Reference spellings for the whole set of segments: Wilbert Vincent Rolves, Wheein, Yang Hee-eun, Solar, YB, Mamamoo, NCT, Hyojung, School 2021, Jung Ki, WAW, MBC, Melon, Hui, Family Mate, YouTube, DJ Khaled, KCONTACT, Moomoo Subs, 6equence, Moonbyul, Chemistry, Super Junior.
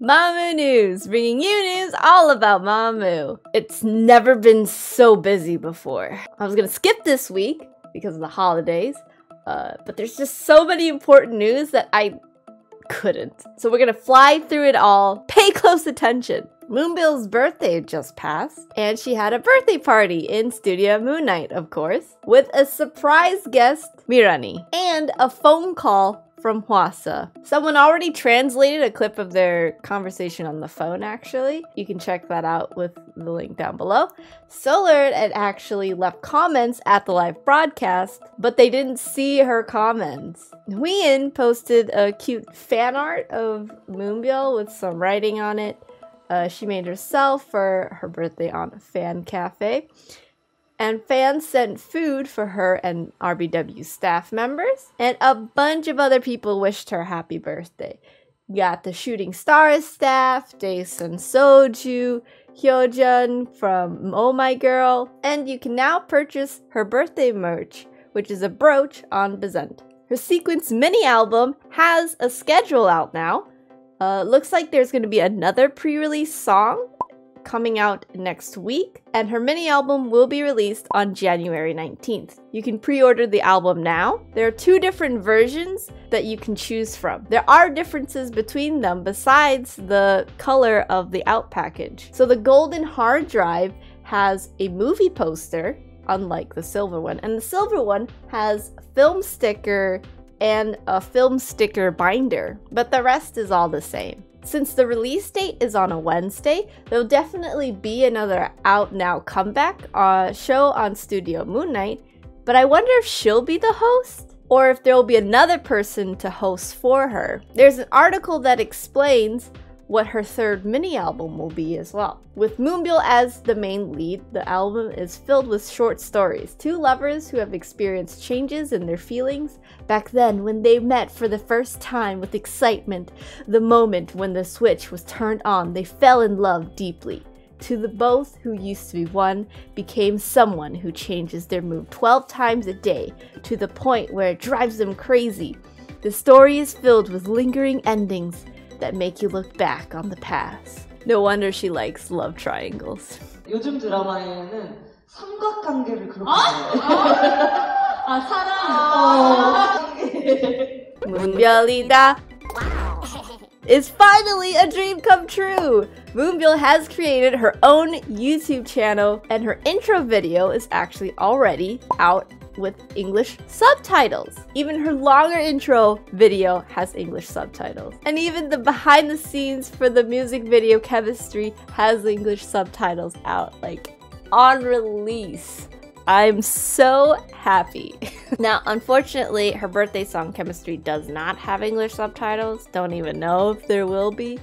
Mamamoo News, bringing you news all about Mamamoo. It's never been so busy before. I was gonna skip this week because of the holidays, but there's just so many important news that I couldn't. So we're gonna fly through it all. Pay close attention. Moonbyul's birthday just passed, and she had a birthday party in Studio Moon Knight, of course, with a surprise guest, Mirani, and a phone call from Hwasa. Someone already translated a clip of their conversation on the phone, actually. You can check that out with the link down below. Solar had actually left comments at the live broadcast, but they didn't see her comments. Wheein posted a cute fan art of Moonbyul with some writing on it. She made herself for her birthday on a fan cafe. And fans sent food for her and RBW staff members. And a bunch of other people wished her happy birthday. You got the Shooting Stars staff, Daesung, Soju, Hyojun from Oh My Girl. And you can now purchase her birthday merch, which is a brooch on Bizent. Her 6equence mini album has a schedule out now. Looks like there's going to be another pre-release song coming out next week, and her mini album will be released on January 19th. You can pre-order the album now. There are two different versions that you can choose from. There are differences between them besides the color of the out package. So the golden hard drive has a movie poster, unlike the silver one, and the silver one has film sticker and a film sticker binder, but the rest is all the same. Since the release date is on a Wednesday, there'll definitely be another Out Now comeback show on Studio Moon Knight, but I wonder if she'll be the host, or if there'll be another person to host for her. There's an article that explains what her third mini-album will be as well. With Moonbyul as the main lead, the album is filled with short stories. Two lovers who have experienced changes in their feelings back then when they met for the first time with excitement. The moment when the switch was turned on, they fell in love deeply. To the both who used to be one became someone who changes their move 12 times a day to the point where it drives them crazy. The story is filled with lingering endings that make you look back on the past. No wonder she likes love triangles. 요즘 드라마에는 삼각관계를 그렇게 아 사랑. Moonbyul이다. It's finally a dream come true! Moonbyul has created her own YouTube channel, and her intro video is actually already out with English subtitles. Even her longer intro video has English subtitles. And even the behind the scenes for the music video Chemistry has English subtitles out, like, on release. I'm so happy. Now, unfortunately, her birthday song Chemistry does not have English subtitles. Don't even know if there will be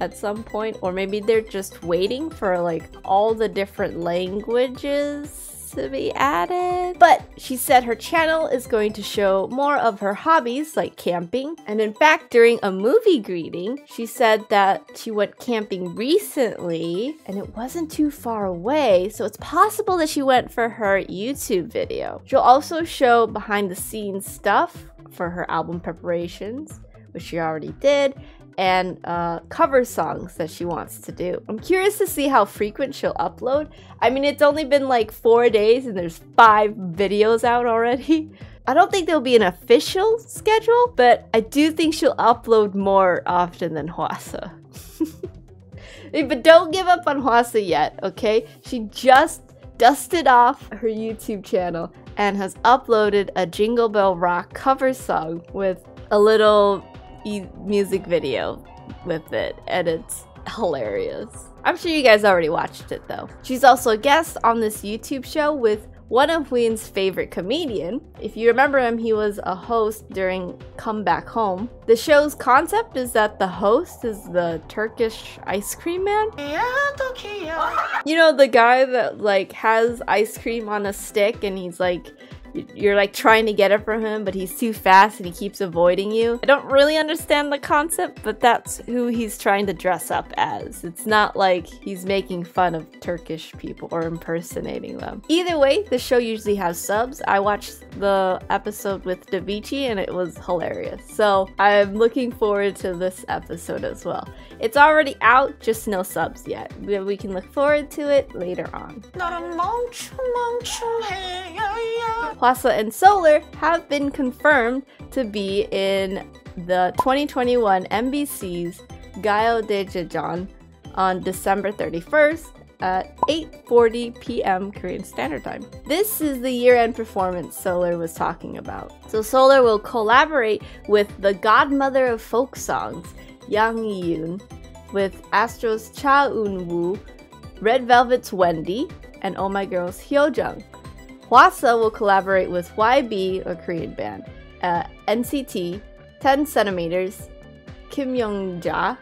at some point, or maybe they're just waiting for like all the different languages to be added. But she said her channel is going to show more of her hobbies like camping. And in fact, during a movie greeting, she said that she went camping recently and it wasn't too far away, so it's possible that she went for her YouTube video. She'll also show behind the scenes stuff for her album preparations, which she already did, and cover songs that she wants to do. I'm curious to see how frequent she'll upload. I mean, it's only been like 4 days and there's 5 videos out already. I don't think there'll be an official schedule, but I do think she'll upload more often than Hwasa. But don't give up on Hwasa yet, okay? She just dusted off her YouTube channel and has uploaded a Jingle Bell Rock cover song with a little music video with it, and it's hilarious. I'm sure you guys already watched it though. She's also a guest on this YouTube show with one of Wheein's favorite comedian. If you remember him, he was a host during Come Back Home. The show's concept is that the host is the Turkish ice cream man. You know, the guy that like has ice cream on a stick and he's like You're like trying to get it from him, but he's too fast and he keeps avoiding you. I don't really understand the concept, but that's who he's trying to dress up as. It's not like he's making fun of Turkish people or impersonating them. Either way, the show usually has subs. I watched the episode with Davichi and it was hilarious. So I'm looking forward to this episode as well. It's already out, just no subs yet. We can look forward to it later on. Hwasa and Solar have been confirmed to be in the 2021 MBC's Gayo Daejeon on December 31st at 8:40 p.m. Korean Standard Time. This is the year-end performance Solar was talking about. So Solar will collaborate with the godmother of folk songs, Yang Hee-eun, with Astro's Cha Eunwoo, Red Velvet's Wendy, and Oh My Girl's Hyojung. Hwasa will collaborate with YB, a Korean band, NCT, 10cm, Kim Youngja,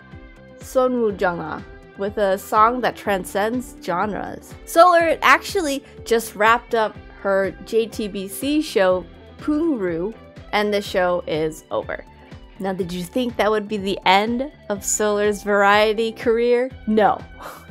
Sunwoo Jung-ah, with a song that transcends genres. Solar actually just wrapped up her JTBC show, Poongru, and the show is over. Now, did you think that would be the end of Solar's variety career? No.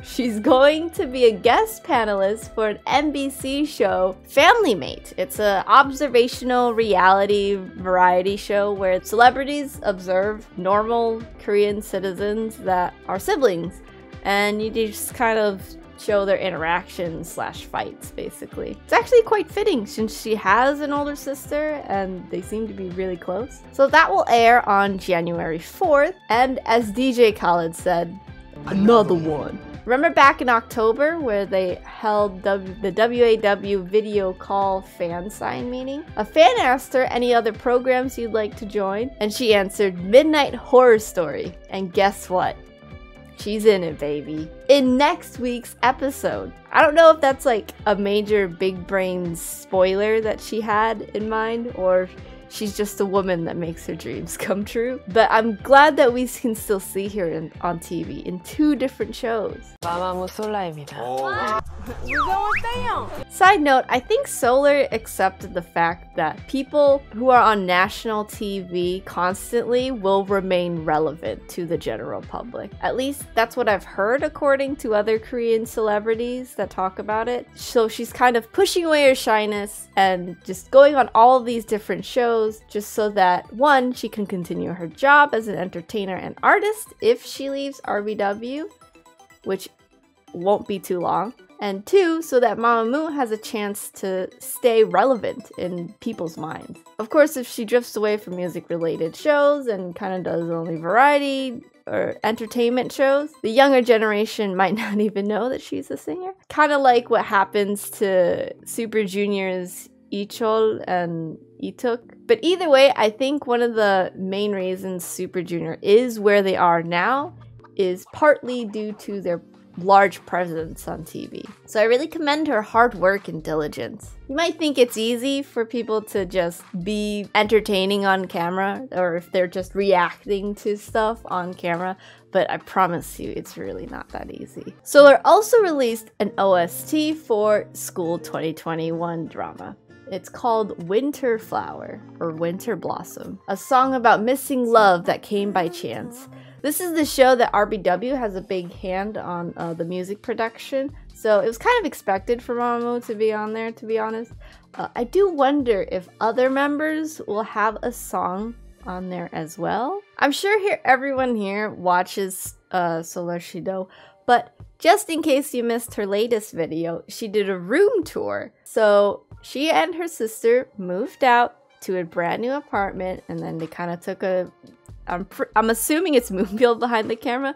She's going to be a guest panelist for an MBC show, Family Mate. It's an observational reality variety show where celebrities observe normal Korean citizens that are siblings, and you just kind of show their interactions / fights, basically. It's actually quite fitting since she has an older sister and they seem to be really close. So that will air on January 4th. And as DJ Khaled said, another one. Remember back in October where they held the WAW video call fan sign meeting? A fan asked her any other programs you'd like to join, and she answered Midnight Horror Story. And guess what? She's in it, baby. In next week's episode. I don't know if that's like a major big brain spoiler that she had in mind, or she's just a woman that makes her dreams come true. But I'm glad that we can still see her on TV in two different shows. Mamamoo Solar입니다. Side note, I think Solar accepted the fact that people who are on national TV constantly will remain relevant to the general public. At least that's what I've heard according to other Korean celebrities that talk about it. So she's kind of pushing away her shyness and just going on all these different shows just so that, one, she can continue her job as an entertainer and artist if she leaves RBW, which won't be too long, and two, so that Mamamoo has a chance to stay relevant in people's minds. Of course, if she drifts away from music-related shows and kind of does only variety or entertainment shows, the younger generation might not even know that she's a singer. Kind of like what happens to Super Junior's Ichol and Itook. But either way, I think one of the main reasons Super Junior is where they are now is partly due to their large presence on TV. So I really commend her hard work and diligence. You might think it's easy for people to just be entertaining on camera, or if they're just reacting to stuff on camera, but I promise you it's really not that easy. Solar also released an OST for School 2021 drama. It's called Winter Flower or Winter Blossom, a song about missing love that came by chance. This is the show that RBW has a big hand on the music production, so it was kind of expected for Mamamoo to be on there, to be honest. I do wonder if other members will have a song on there as well. I'm sure everyone here watches Solar Shido, but just in case you missed her latest video, she did a room tour. So she and her sister moved out to a brand new apartment, and then they kind of took a... I'm assuming it's Moonbyul behind the camera.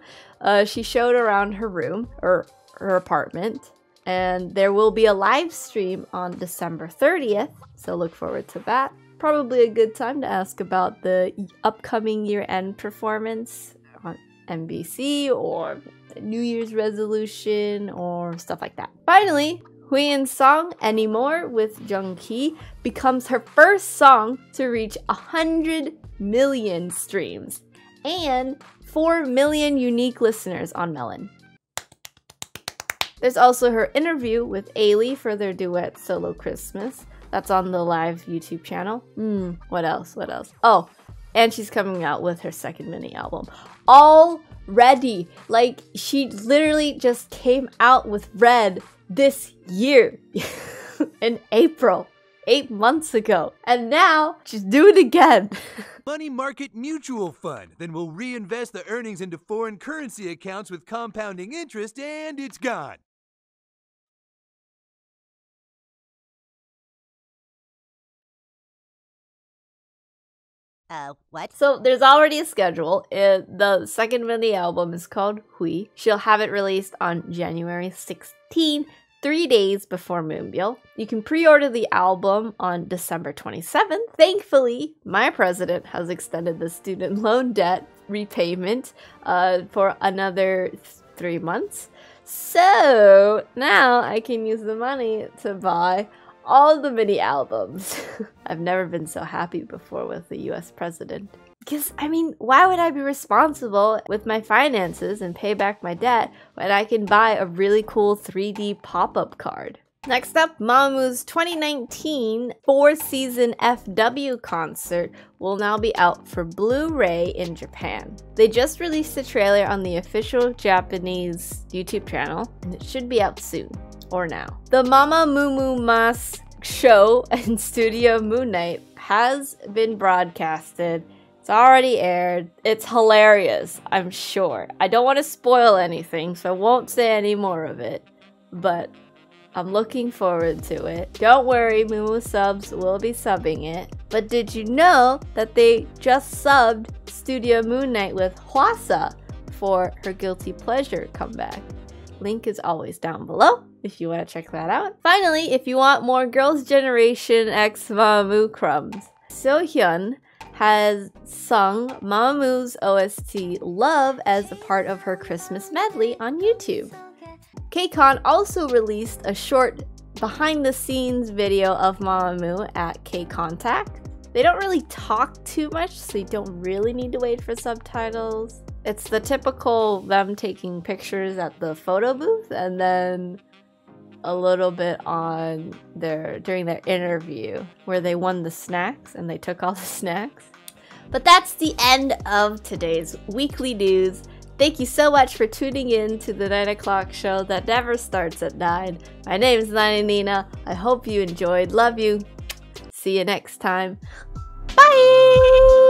She showed around her room, or her apartment, and there will be a live stream on December 30th, so look forward to that. Probably a good time to ask about the upcoming year-end performance on MBC, or New Year's resolution, or stuff like that. Finally, Wheein's song Anymore with Jung Ki becomes her first song to reach 100 million streams and 4 million unique listeners on Melon. There's also her interview with Ailey for their duet Solo Christmas, That's on the live YouTube channel. What else? What else? Oh, and she's coming out with her second mini album. Already! Like, she literally just came out with Red this year. In April. 8 months ago. And now, she's doing it again. Money Market Mutual Fund. Then we'll reinvest the earnings into foreign currency accounts with compounding interest, and it's gone. What? So there's already a schedule. The second mini album is called Hui. She'll have it released on January 16, 3 days before Moonbyul. You can pre-order the album on December 27th. Thankfully, my president has extended the student loan debt repayment for another 3 months. So now I can use the money to buy all the mini albums. I've never been so happy before with the US president. Because, I mean, why would I be responsible with my finances and pay back my debt when I can buy a really cool 3D pop-up card? Next up, Mamamoo's 2019 four-season FW concert will now be out for Blu-ray in Japan. They just released the trailer on the official Japanese YouTube channel, and it should be out soon. Or now. The Mamamoo Mas show and Studio Moon Knight has been broadcasted. It's already aired. It's hilarious, I'm sure. I don't want to spoil anything, so I won't say any more of it. But I'm looking forward to it. Don't worry, Moomoo subs will be subbing it. But did you know that they just subbed Studio Moon Knight with Hwasa for her Guilty Pleasure comeback? Link is always down below if you want to check that out. Finally, if you want more Girls' Generation X Mamamoo crumbs, Sohyun has sung Mamamoo's OST Love as a part of her Christmas medley on YouTube. KCON also released a short behind-the-scenes video of Mamamoo at KCONTACT. They don't really talk too much, so you don't really need to wait for subtitles. It's the typical them taking pictures at the photo booth and then a little bit on during their interview where they won the snacks and they took all the snacks. But that's the end of today's weekly news. Thank you so much for tuning in to the 9 o'clock show that never starts at 9. My name is Nani Nina. I hope you enjoyed. Love you. See you next time. Bye!